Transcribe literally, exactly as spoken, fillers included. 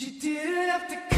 You didn't have to come.